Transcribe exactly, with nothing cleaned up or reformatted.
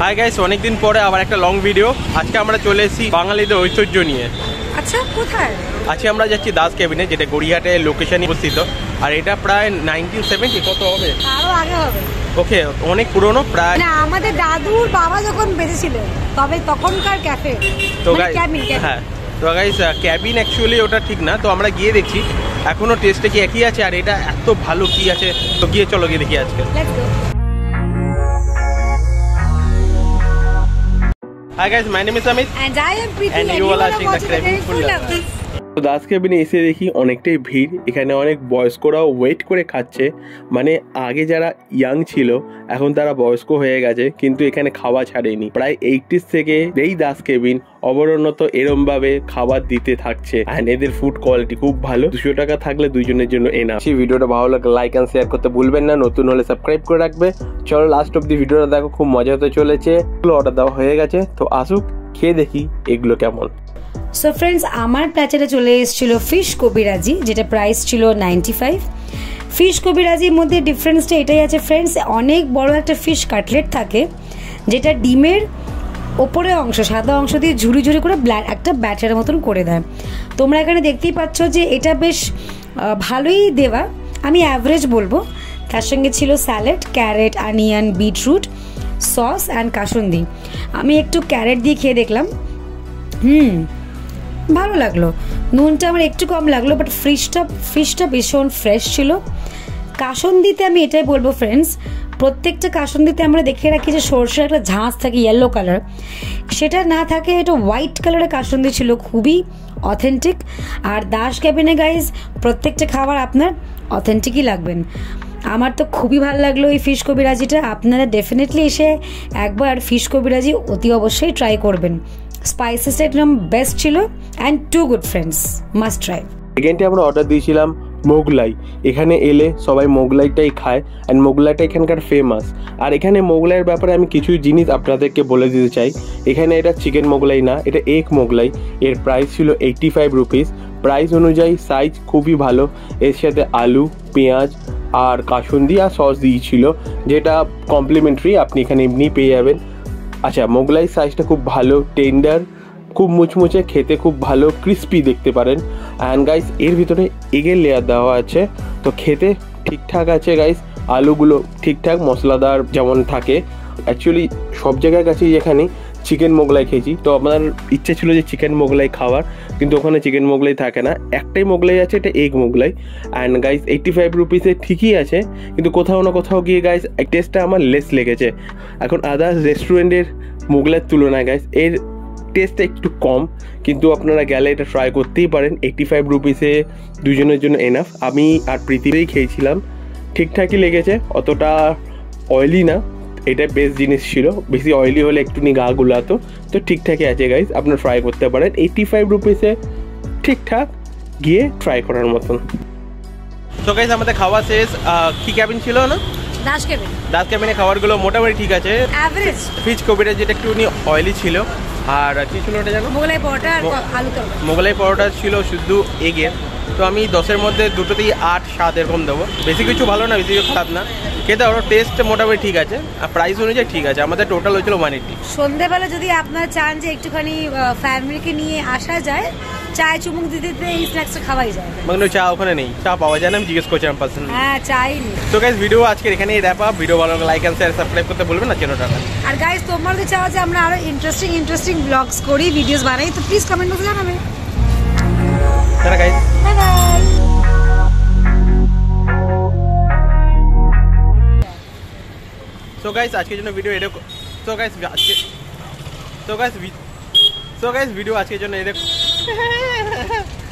Hi guys अनेक दिन पर आबार एक लंग भिडियो आज के चले बांगाली ऐतिह्य निये। अच्छा कोथाय आज के आमरा जाच्छि दास कैबिने जेटा गड़ियाहाटे लोकेशने अवस्थित और ये प्राय नाइनटीन सेवेंटी कत होबे आरो आगे होबे ओके अनेक पुरानो प्राय ना आमादेर दादुर बाबा जखन बेঁচে ছিলেন তবে তখনকার ক্যাফে তো গাইস হ্যাঁ তো গাইস ক্যাবিন एक्चुअली ওটা ঠিক না তো আমরা গিয়ে দেখি এখনো টেস্টে কি একই আছে আর এটা এত ভালো কি আছে তো গিয়ে চলো গিয়ে দেখি আজকে let's go. Hi guys my name is Amit and I am Preeti and you are watching the craving food lovers. तो दास कैबिन एसे देखी अनेकटाई भीड़ एखाने अनेक बयस्कराओ वेट करे खाच्चे माने आगे जारा यांग छिलो एखन तारा बयस्क हये गेछे किन्तु एखाने खावा छाड़ेनी प्राय एट्टीज़ थेके एई दास कैबिन অবরণত এরম ভাবে খাবার দিতে থাকছে এন্ড এদের ফুড কোয়ালিটি খুব ভালো। দুশো টাকা থাকলে দুইজনের জন্য এনাফ। এই ভিডিওটা ভালো লাগলে লাইক এন্ড শেয়ার করতে ভুলবেন না, নতুন হলে সাবস্ক্রাইব করে রাখবে। চলো লাস্ট অবধি ভিডিওটা দেখো, খুব মজা হতে চলেছে। অর্ডার দেওয়া হয়ে গেছে তো আসুক খেয়ে দেখি এগুলো কেমন। সো ফ্রেন্ডস আমার প্ল্যাটারে চলে এসেছিল ফিশ কবিরাজি যেটা প্রাইস ছিল নাইনটি ফাইভ। ফিশ কবিরাজির মধ্যে ডিফারেন্সটা এটাই আছে ফ্রেন্ডস অনেক বড় একটা ফিশ কাটলেট থাকে যেটা ডিমের ওপরে অংশ সাদা অংশ দিয়ে ঝুড়ি ঝুড়ি করে ব্ল্যাক একটা ব্যাটার মতন করে দেয়। তোমরা এখানে দেখতেই পাচ্ছ যে এটা বেশ ভালোই দেওয়া, আমি অ্যাভারেজ বলবো। তার সঙ্গে ছিল salad, carrot, onion, beetroot, sauce and kasundi. আমি একটু ক্যারেট দিয়ে খেয়ে দেখলাম, হুম ভালো লাগলো। নুনটা আমার একটু কম লাগলো বাট ফিশটা ফিশটা ভীষণ ফ্রেশ ছিল। কাসুন্দিতে আমি এটাই বলবো ফ্রেন্ডস প্রত্যেকটা কাসুন্দিতে আমরা দেখে রাখি যে সরষের একটা ঝাঁজ থাকে ইয়েলো কালার, সেটা না থাকে। এটা হোয়াইট কালারের কাসুন্দি ছিল, খুবই অথেন্টিক। আর দাস ক্যাবিনে গাইজ প্রত্যেকটা খাবার আপনার অথেন্টিকই লাগবেন। আমার তো খুবই ভালো লাগলো এই ফিশ কবিরাজিটা। আপনারা ডেফিনেটলি এসে একবার ফিশ কবিরাজি অতি অবশ্যই ট্রাই করবেন। স্পাইসেসটা একদম বেস্ট ছিল and too good friends, must try. সেকেন্ডে আমরা অর্ডার দিয়েছিলাম মোগলাই। এখানে এলে সবাই মোগলাইটাই খায় অ্যান্ড মোগলাইটা এখানকার ফেমাস। আর এখানে মোগলাইয়ের ব্যাপারে আমি কিছু জিনিস আপনাদেরকে বলে দিতে চাই। এখানে এটা চিকেন মোগলাই না, এটা এগ মোগলাই। এর প্রাইস ছিল এইটটি ফাইভ রুপিস। প্রাইস অনুযায়ী সাইজ খুবই ভালো, এর সাথে আলু, পেঁয়াজ আর কাসুন্দি আর সস দিয়েছিল যেটা কমপ্লিমেন্টারি, আপনি এখানে এমনি পেয়ে যাবেন। আচ্ছা মোগলাই সাইজটা খুব ভালো, টেন্ডার, খুব মুচমুচে, খেতে খুব ভালো, ক্রিস্পি দেখতে পারেন। অ্যান্ড গাইস এর ভিতরে এগের লেয়ার দেওয়া আছে তো খেতে ঠিকঠাক আছে গাইস। আলুগুলো ঠিকঠাক মশলাদার যেমন থাকে। অ্যাকচুয়ালি সব জায়গার কাছেই যেখানে চিকেন মোগলাই খেয়েছি তো আমার ইচ্ছে ছিল যে চিকেন মোগলাই খাওয়ার, কিন্তু ওখানে চিকেন মোগলাই থাকে না, একটাই মোগলাই আছে, এটা egg Mughlai. And guys eighty five রুপিসে ঠিকই আছে, কিন্তু কোথাও না কোথাও গিয়ে গাইস টেস্টটা আমার লেস লেগেছে। এখন আদার্স রেস্টুরেন্টের মোগলাইয়ের তুলনায় গাইস এর টেস্টটা একটু কম, কিন্তু আপনারা গেলে এটা ট্রাই করতেই পারেন। এইটটি ফাইভ রুপিসে দুজনের জন্য এনাফ। আমি আর প্রীতিরেই খেয়েছিলাম, ঠিকঠাকই লেগেছে, অতটা অয়েলি না, এটা বেস্ট জিনিস ছিল। বেশি অয়েলি হলে একটুনি গা গুলাতো, তো ঠিকঠাকই আছে গাইজ, আপনারা ট্রাই করতে পারেন। এইটটি ফাইভ রুপিসে ঠিকঠাক গিয়ে ট্রাই করার মতন। তো গাইজ আমাদের খাওয়া শেষ। কি ক্যাবিন ছিল না দাস ক্যাবিন, দাস ক্যাবিনে খাবারগুলো মোটামুটি ঠিক আছে, অ্যাভারেজ। ফিশ কবিটা যেটা একটুনি অয়েলি ছিল, আর কী ছিল ওটা জানো, মোগলাই পরোটা আর আলু তরকারি। মোগলাই পরোটা ছিল শুধু এগের, তো আমি দশের মধ্যে দুটোতেই আট সাত এরকম দেবো, বেশি কিছু ভালো না, বেশি কিছু খারাপ না। খেতে ওর টেস্ট মোটামুটি ঠিক আছে আর প্রাইস অনুযায়ী ঠিক আছে। আমাদের টোটাল হয়েছিল ওয়ান এইট্টি। সন্ধ্যেবেলা যদি আপনারা চান যে একটুখানি ফ্যামিলিকে নিয়ে আসা যায়, চায়ে চুমুক দিতে দিতে এই স্ন্যাক্সটা খাওয়াই যায়, মানে চা ওখানে নেই, চা পাওয়া যায় না, আমি জিজ্ঞেস করছিলাম পার্সোনালি। হ্যাঁ চাই। তো গাইস ভিডিও আজকে এখানে র‍্যাপ আপ। ভিডিও ভালো লাগলে লাইক এন্ড শেয়ার, সাবস্ক্রাইব করতে ভুলবেন না চ্যানেলটা। আর গাইস তোমরা যদি চাও যে আমরা আরো ইন্টারেস্টিং ইন্টারেস্টিং ব্লগস করি, ভিডিওস বানাই, তো প্লিজ কমেন্ট বক্সে জানাবে। Tata guys, bye bye. तो गाइस आज के जो वीडियो ये देखो। तो गाइस आज के तो गाइस तो गाइस वीडियो आज के जो ये देखो।